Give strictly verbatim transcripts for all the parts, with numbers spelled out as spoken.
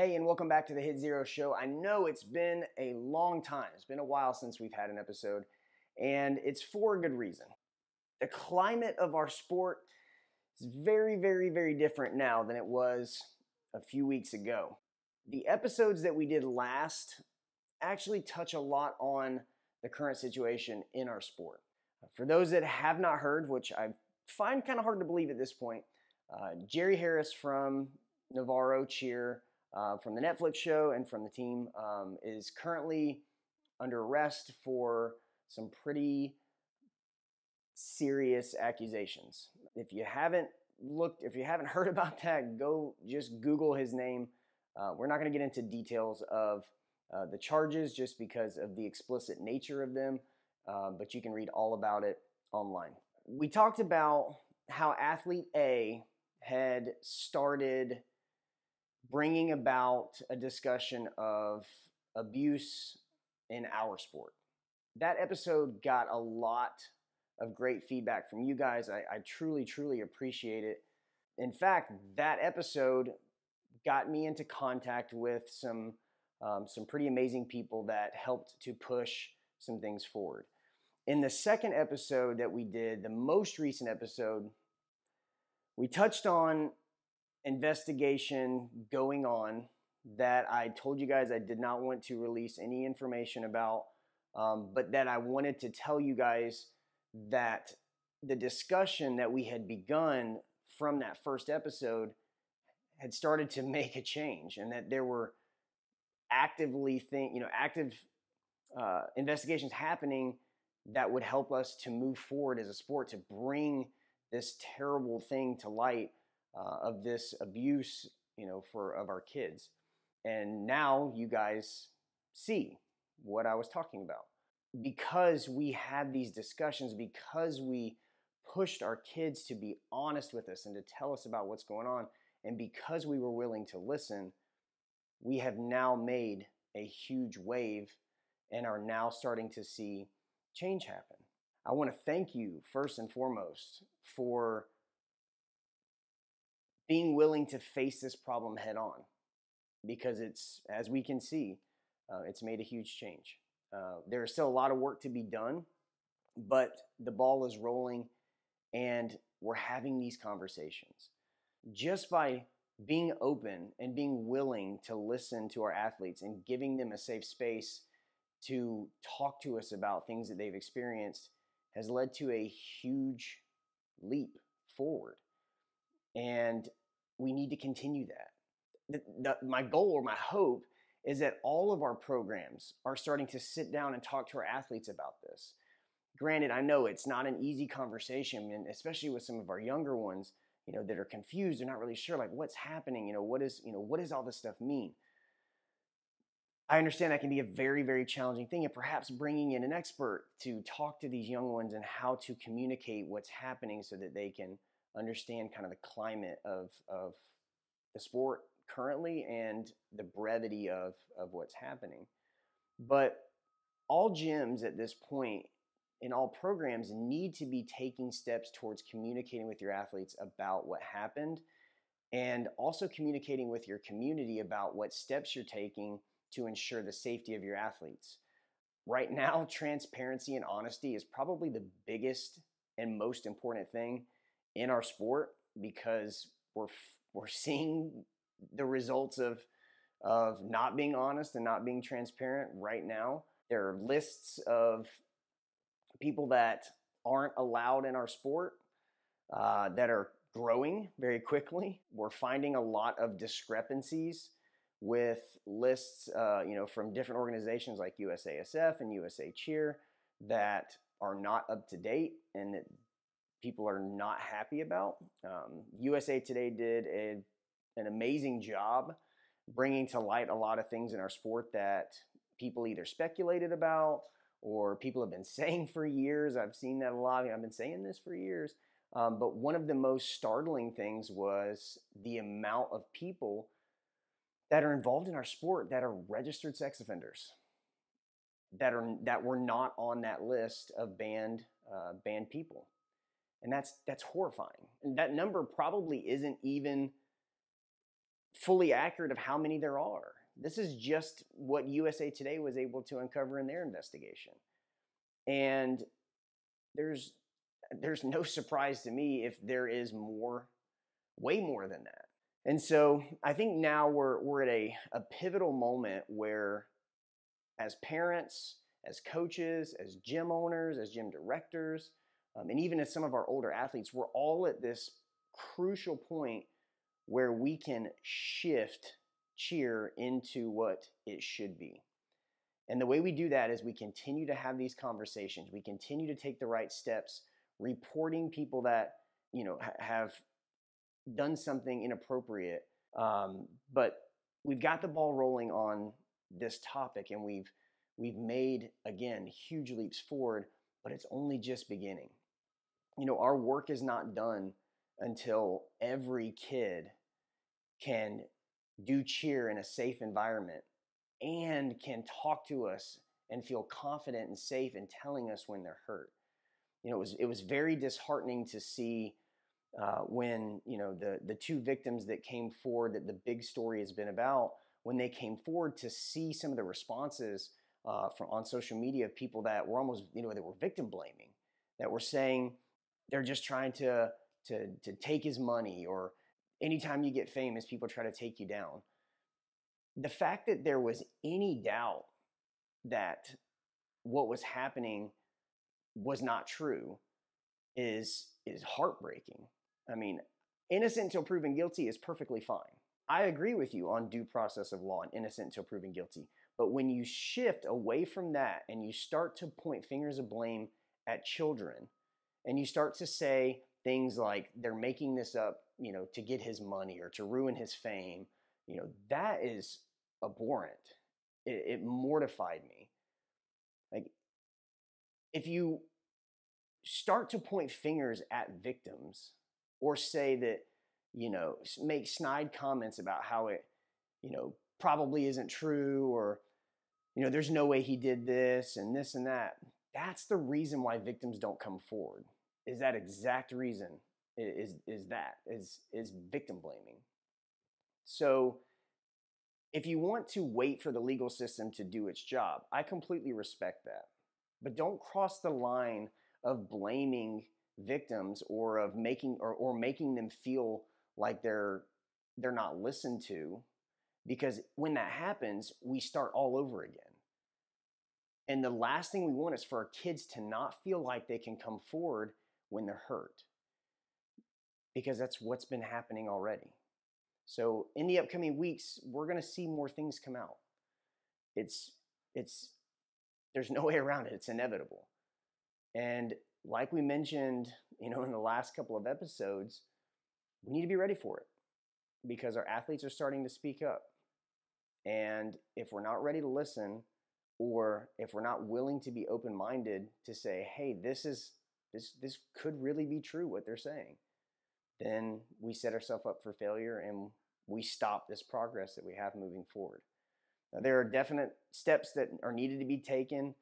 Hey, and welcome back to the Hit Zero Show. I know it's been a long time. It's been a while since we've had an episode, and it's for a good reason. The climate of our sport is very, very, very different now than it was a few weeks ago. The episodes that we did last actually touch a lot on the current situation in our sport. For those that have not heard, which I find kind of hard to believe at this point, uh, Jerry Harris from Navarro Cheer, Uh, from the Netflix show and from the team, um, is currently under arrest for some pretty serious accusations. If you haven't looked, if you haven't heard about that, go just Google his name. Uh, we're not going to get into details of uh, the charges just because of the explicit nature of them, uh, but you can read all about it online. We talked about how Athlete A had started bringing about a discussion of abuse in our sport. That episode got a lot of great feedback from you guys. I, I truly, truly appreciate it. In fact, that episode got me into contact with some, um, some pretty amazing people that helped to push some things forward. In the second episode that we did, the most recent episode, we touched on investigation going on that I told you guys I did not want to release any information about, um, but that I wanted to tell you guys that the discussion that we had begun from that first episode had started to make a change, and that there were actively think you know active uh, investigations happening that would help us to move forward as a sport to bring this terrible thing to light. Uh, of this abuse, you know, for of our kids. And now you guys see what I was talking about. Because we had these discussions, because we pushed our kids to be honest with us and to tell us about what's going on, and because we were willing to listen, we have now made a huge wave and are now starting to see change happen. I want to thank you first and foremost for being willing to face this problem head on, because it's, as we can see, uh, it's made a huge change. Uh, there is still a lot of work to be done, but the ball is rolling and we're having these conversations. Just by being open and being willing to listen to our athletes and giving them a safe space to talk to us about things that they've experienced has led to a huge leap forward. And we need to continue that. The, the, my goal or my hope is that all of our programs are starting to sit down and talk to our athletes about this. Granted, I know it's not an easy conversation, and especially with some of our younger ones, you know, that are confused, they're not really sure, like, what's happening, you know, what is, you know, what does all this stuff mean? I understand that can be a very, very challenging thing, and perhaps bringing in an expert to talk to these young ones and how to communicate what's happening so that they can understand kind of the climate of, of the sport currently and the brevity of, of what's happening. But all gyms at this point and all programs need to be taking steps towards communicating with your athletes about what happened, and also communicating with your community about what steps you're taking to ensure the safety of your athletes. Right now, transparency and honesty is probably the biggest and most important thing in our sport, because we're we're seeing the results of of not being honest and not being transparent right now. There are lists of people that aren't allowed in our sport uh, that are growing very quickly. We're finding a lot of discrepancies with lists, uh, you know, from different organizations like U S A S F and U S A Cheer that are not up to date, and that people are not happy about. Um, U S A Today did a, an amazing job bringing to light a lot of things in our sport that people either speculated about or people have been saying for years. I've seen that a lot. I've been saying this for years. Um, but one of the most startling things was the amount of people that are involved in our sport that are registered sex offenders, that are that were not on that list of banned uh, banned people. And that's that's horrifying. And that number probably isn't even fully accurate of how many there are. This is just what U S A Today was able to uncover in their investigation. And there's there's no surprise to me if there is more, way more than that. And so I think now we're we're at a, a pivotal moment where, as parents, as coaches, as gym owners, as gym directors, um, and even as some of our older athletes, we're all at this crucial point where we can shift cheer into what it should be. And the way we do that is we continue to have these conversations. We continue to take the right steps, reporting people that, you know, ha- have done something inappropriate. Um, but we've got the ball rolling on this topic, and we've we've made, again, huge leaps forward, but it's only just beginning. You know, our work is not done until every kid can do cheer in a safe environment and can talk to us and feel confident and safe in telling us when they're hurt. You know, it was it was very disheartening to see uh, when, you know, the the two victims that came forward that the big story has been about, when they came forward, to see some of the responses uh, from on social media of people that were almost, you know, that were victim blaming, that were saying they're just trying to to to take his money, or anytime you get famous, people try to take you down. The fact that there was any doubt that what was happening was not true is is heartbreaking. I mean, innocent until proven guilty is perfectly fine. I agree with you on due process of law and innocent until proven guilty. But when you shift away from that and you start to point fingers of blame at children, and you start to say things like they're making this up, you know, to get his money or to ruin his fame, you know, that is abhorrent. It, it mortified me. Like, if you start to point fingers at victims or say that, you know, make snide comments about how it, you know, probably isn't true, or, you know, there's no way he did this and this and that, that's the reason why victims don't come forward. Is that exact reason is is that is is victim blaming. So if you want to wait for the legal system to do its job, I completely respect that. But don't cross the line of blaming victims or of making or, or making them feel like they're they're not listened to, because when that happens, we start all over again. And the last thing we want is for our kids to not feel like they can come forward when they're hurt, because that's what's been happening already. So in the upcoming weeks, we're going to see more things come out. It's, it's, there's no way around it. It's inevitable. And like we mentioned, you know, in the last couple of episodes, we need to be ready for it, because our athletes are starting to speak up. And if we're not ready to listen, or if we're not willing to be open-minded to say, hey, this is, this, this could really be true what they're saying, then we set ourselves up for failure and we stop this progress that we have moving forward. Now, there are definite steps that are needed to be taken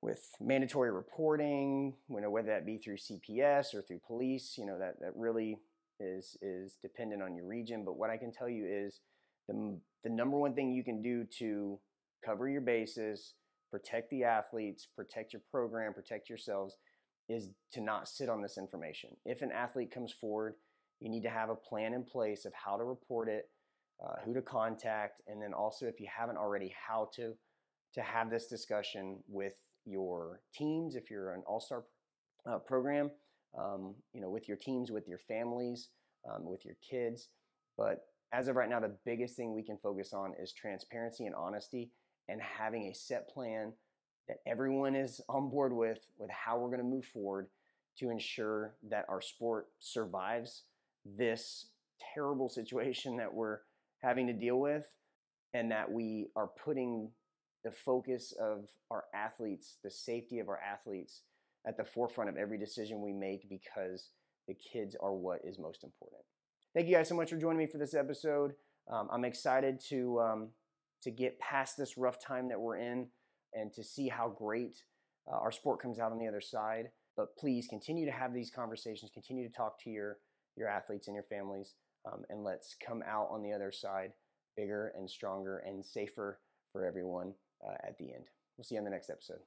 with mandatory reporting, you know, whether that be through C P S or through police. You know, that, that really is, is dependent on your region. But what I can tell you is the, the number one thing you can do to cover your bases, protect the athletes, protect your program, protect yourselves, is to not sit on this information. If an athlete comes forward, you need to have a plan in place of how to report it, uh, who to contact, and then also, if you haven't already, how to, to have this discussion with your teams, if you're an all-star uh, program, um, you know, with your teams, with your families, um, with your kids. But as of right now, the biggest thing we can focus on is transparency and honesty, and having a set plan that everyone is on board with, with how we're going to move forward to ensure that our sport survives this terrible situation that we're having to deal with, and that we are putting the focus of our athletes, the safety of our athletes, at the forefront of every decision we make, because the kids are what is most important. Thank you guys so much for joining me for this episode. Um, I'm excited to, um, to get past this rough time that we're in, and to see how great uh, our sport comes out on the other side. But please continue to have these conversations, continue to talk to your, your athletes and your families. um, and let's come out on the other side bigger and stronger and safer for everyone uh, at the end. We'll see you on the next episode.